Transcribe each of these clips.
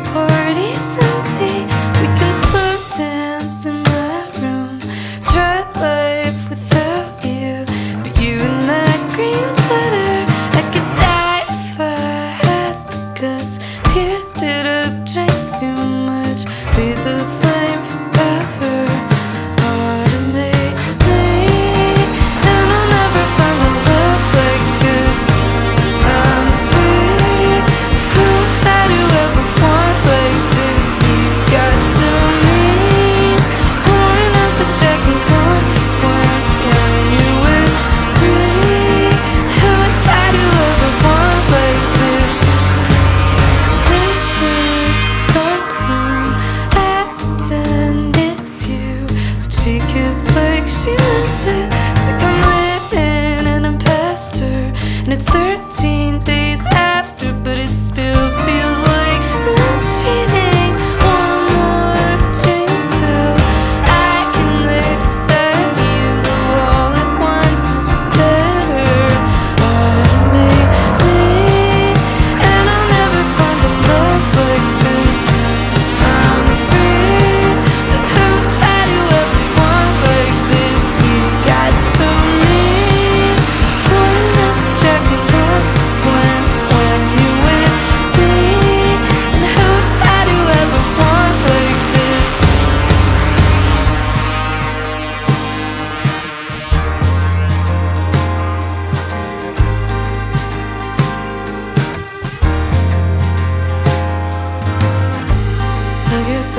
I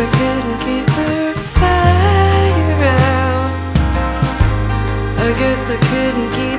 couldn't keep her fire out. I guess I couldn't keep